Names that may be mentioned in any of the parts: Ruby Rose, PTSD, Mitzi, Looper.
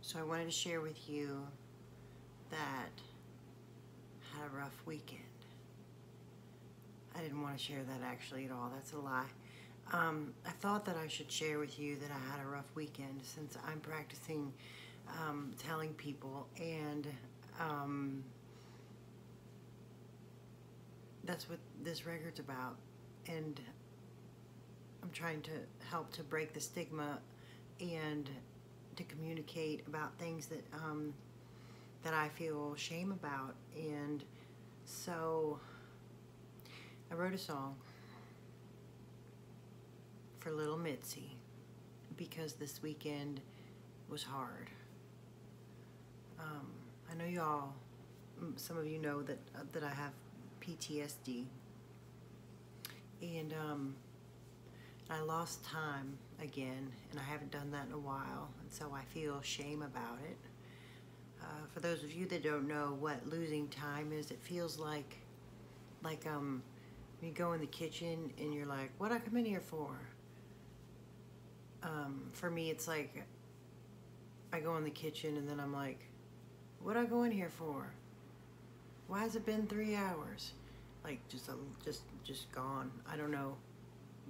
So I wanted to share with you that I had a rough weekend. I didn't want to share that actually at all. That's a lie. I thought that I should share with you that I had a rough weekend since I'm practicing telling people, and that's what this record's about. And I'm trying to help to break the stigma and to communicate about things that that I feel shame about. And so I wrote a song for little Mitzi because this weekend was hard. I know y'all, some of you know that I have PTSD, and I lost time again, and I haven't done that in a while, and so I feel shame about it. For those of you that don't know what losing time is, it feels like you go in the kitchen and you're like, what did I come in here for? For me, it's like I go in the kitchen and then I'm like, what did I go in here for? Why has it been 3 hours? Like just gone. I don't know.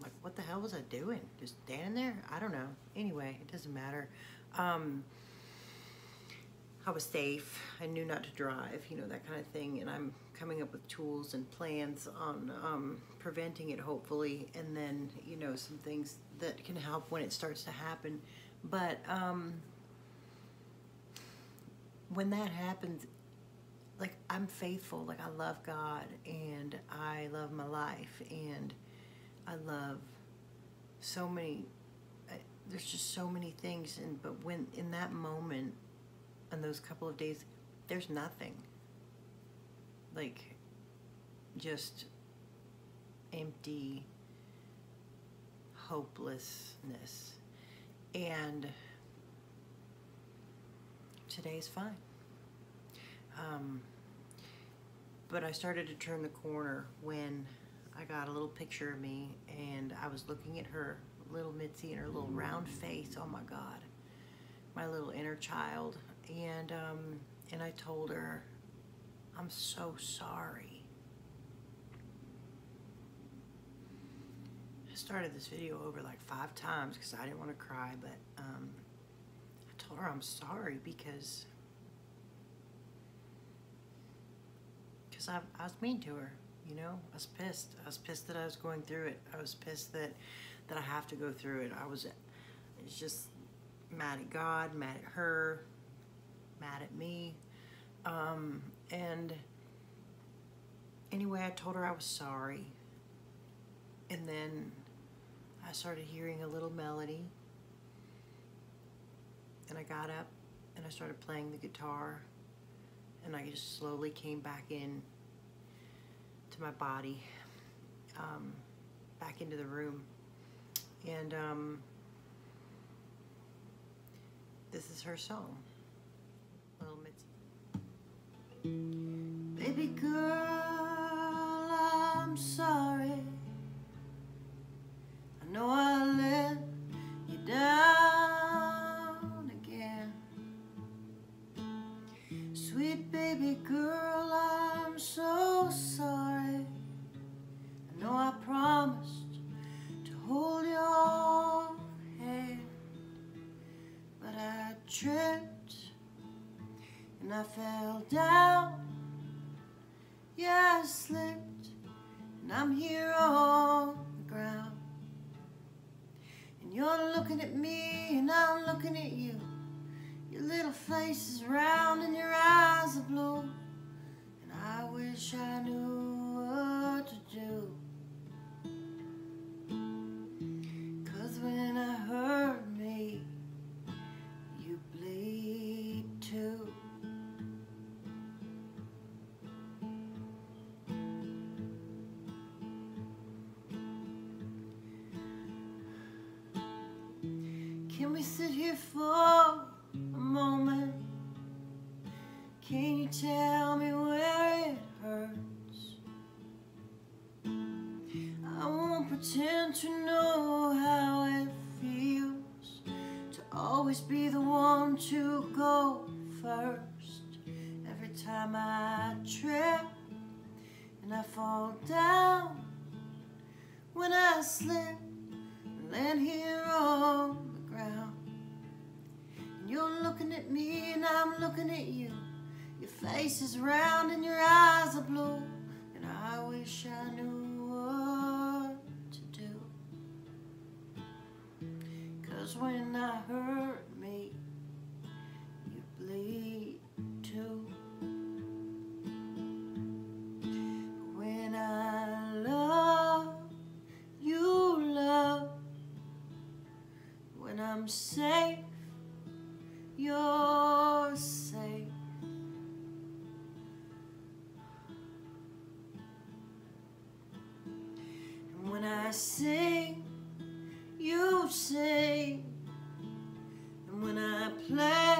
Like, what the hell was I doing? Just standing there? I don't know. Anyway, it doesn't matter. I was safe. I knew not to drive, you know, that kind of thing. And I'm coming up with tools and plans on preventing it, hopefully. And then, you know, some things that can help when it starts to happen. But when that happens, like, I'm faithful. Like, I love God and I love my life, and I love so many, there's just so many things, but when in that moment, in those couple of days, there's nothing. Like, just empty hopelessness. And today's fine. But I started to turn the corner when I got a little picture of me, and I was looking at her, little Mitzi, and her little round face. Oh my God, my little inner child. And and I told her, I'm so sorry. I started this video over like 5 times because I didn't want to cry, but I told her I'm sorry because I was mean to her. You know, I was pissed. I was pissed that I was going through it. I was pissed that I have to go through it. I was just mad at God, mad at her, mad at me. And anyway, I told her I was sorry. And then I started hearing a little melody. And I got up and I started playing the guitar. And I just slowly came back in to my body, back into the room. And this is her song, little Mitzi. Baby girl, I'm sorry. I know I let you down again. Sweet baby girl, I'm so sorry. No, I promised to hold your hand, but I tripped and I fell down. Yeah, I slipped and I'm here on the ground. And you're looking at me and I'm looking at you. Your little face is round and your eyes are blue. And I wish I knew what to do. When I hurt me, you bleed too. Can we sit here for a moment? Can you tell me where it hurts? I won't pretend to know how it feels. always be the one to go first. Every time I trip and I fall down, when I slip and land here on the ground, and you're looking at me and I'm looking at you. Your face is round and your eyes are blue, and I wish I knew what to do. 'Cause when I hurt me, you bleed too. When I love, you love. When I'm safe, you're safe. I sing, you sing, and when I play,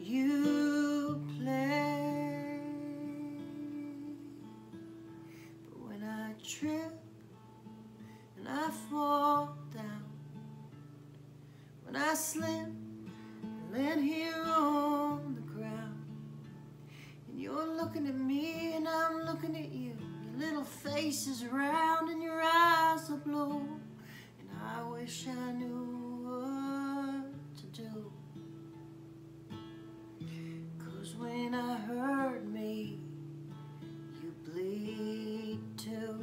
you play. But when I trip and I fall down, when I slip and land here on the ground, and you're looking at me and I'm looking at you. Little face is round and your eyes are blue, and I wish I knew what to do. 'Cause when I hurt me, you bleed too.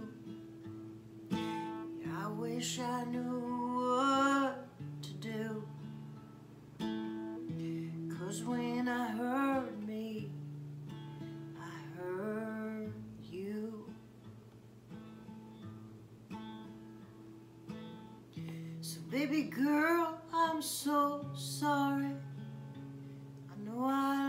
I wish I knew what to do. 'Cause when I hurt me, I hurt. Baby girl, I'm so sorry. I know I